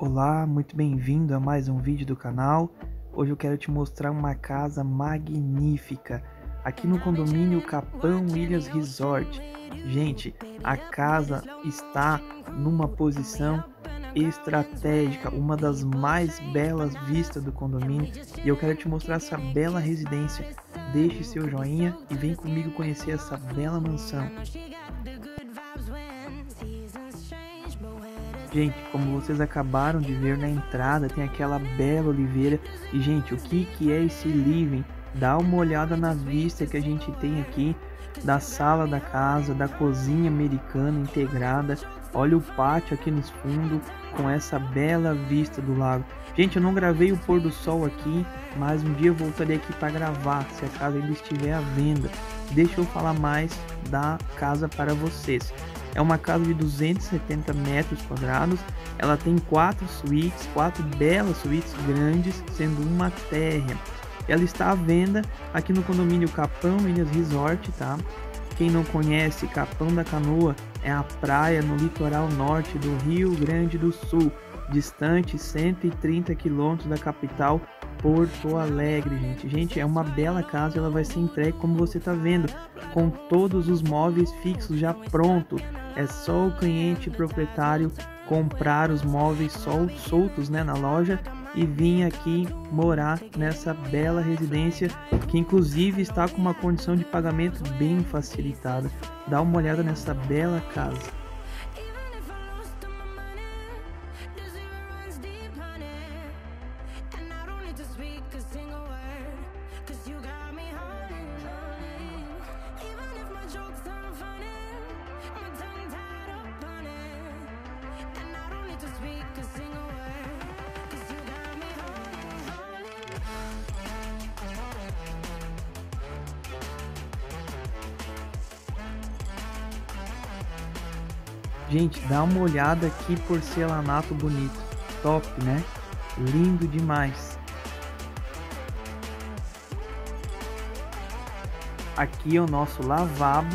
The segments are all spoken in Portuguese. Olá, muito bem-vindo a mais um vídeo do canal. Hoje eu quero te mostrar uma casa magnífica aqui no condomínio Capão Ilhas Resort. Gente, a casa está numa posição estratégica, uma das mais belas vistas do condomínio, e eu quero te mostrar essa bela residência. Deixe seu joinha e vem comigo conhecer essa bela mansão. Gente, como vocês acabaram de ver, na entrada tem aquela bela oliveira. E gente, o que é esse living? Dá uma olhada na vista que a gente tem aqui da sala da casa, da cozinha americana integrada. Olha o pátio aqui nos fundos com essa bela vista do lago. Gente, eu não gravei o pôr do sol aqui, mas um dia eu voltarei aqui para gravar, se a casa ainda estiver à venda. Deixa eu falar mais da casa para vocês. É uma casa de 270 metros quadrados, ela tem 4 belas suítes grandes, sendo uma térrea. Ela está à venda aqui no condomínio Capão Ilhas Resort, tá? Quem não conhece, Capão da Canoa é a praia no litoral norte do Rio Grande do Sul, distante 130 quilômetros da capital, Porto Alegre. Gente, é uma bela casa, ela vai ser entregue como você está vendo, com todos os móveis fixos já pronto. É só o cliente proprietário comprar os móveis soltos, né, na loja, e vir aqui morar nessa bela residência, que inclusive está com uma condição de pagamento bem facilitada. Dá uma olhada nessa bela casa. Gente, dá uma olhada que porcelanato bonito, top, né? Lindo demais. Aqui é o nosso lavabo,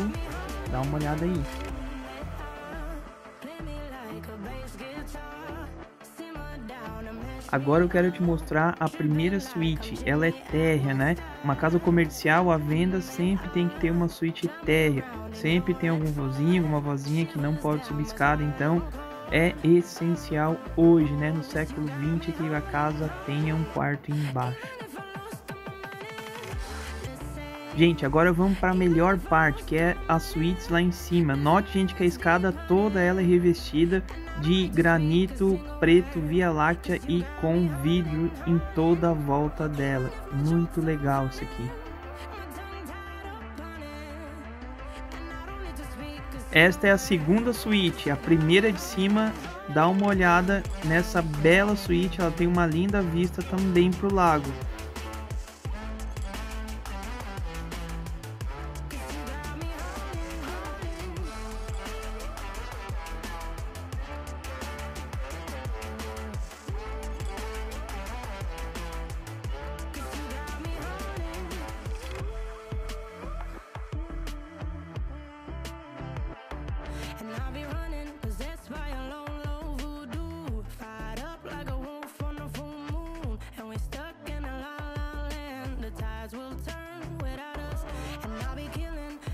dá uma olhada aí. Agora eu quero te mostrar a primeira suíte, ela é térrea, né? Uma casa comercial à venda sempre tem que ter uma suíte térrea, sempre tem algum vozinho, alguma vozinha que não pode subir escada, então é essencial hoje, né? No século XX que a casa tenha um quarto embaixo. Gente, agora vamos para a melhor parte, que é as suítes lá em cima. Note, gente, que a escada toda ela é revestida de granito preto Via Láctea e com vidro em toda a volta dela. Muito legal isso aqui. Esta é a segunda suíte, a primeira de cima. Dá uma olhada nessa bela suíte, ela tem uma linda vista também para o lago.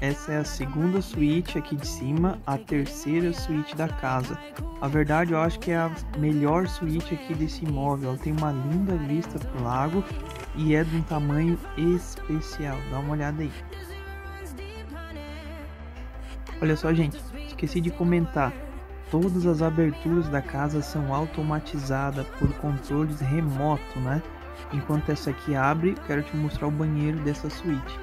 Essa é a segunda suíte aqui de cima, a terceira suíte da casa. Na verdade, eu acho que é a melhor suíte aqui desse imóvel. Ela tem uma linda vista pro lago e é de um tamanho especial. Dá uma olhada aí. Olha só, gente, esqueci de comentar. Todas as aberturas da casa são automatizadas por controles remoto, né? Enquanto essa aqui abre, quero te mostrar o banheiro dessa suíte.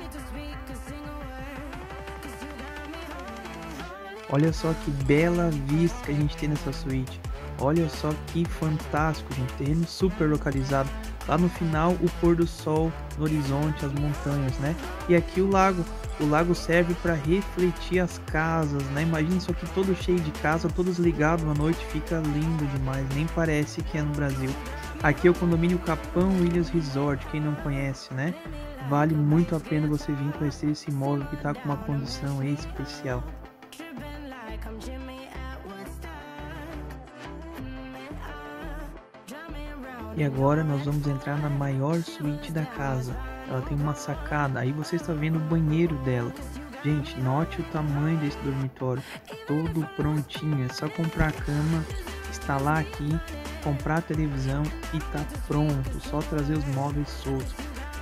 Olha só que bela vista que a gente tem nessa suíte. Olha só que fantástico, gente. Terreno super localizado. Lá no final, o pôr do sol no horizonte, as montanhas, né? E aqui o lago. O lago serve para refletir as casas, né? Imagina isso aqui todo cheio de casa, todos ligados à noite. Fica lindo demais. Nem parece que é no Brasil. Aqui é o condomínio Capão Ilhas Resort. Quem não conhece, né? Vale muito a pena você vir conhecer esse imóvel que está com uma condição especial. E agora nós vamos entrar na maior suíte da casa. Ela tem uma sacada, aí você está vendo o banheiro dela. Gente, note o tamanho desse dormitório, todo prontinho, é só comprar a cama, instalar aqui, comprar a televisão e tá pronto, só trazer os móveis soltos.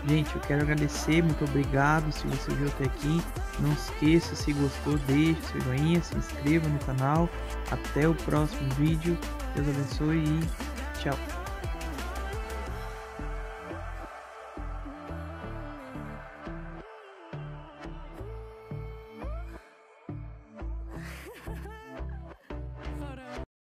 Gente, eu quero agradecer, muito obrigado se você viu até aqui, não esqueça, se gostou, deixe seu joinha, se inscreva no canal, até o próximo vídeo, Deus abençoe e tchau.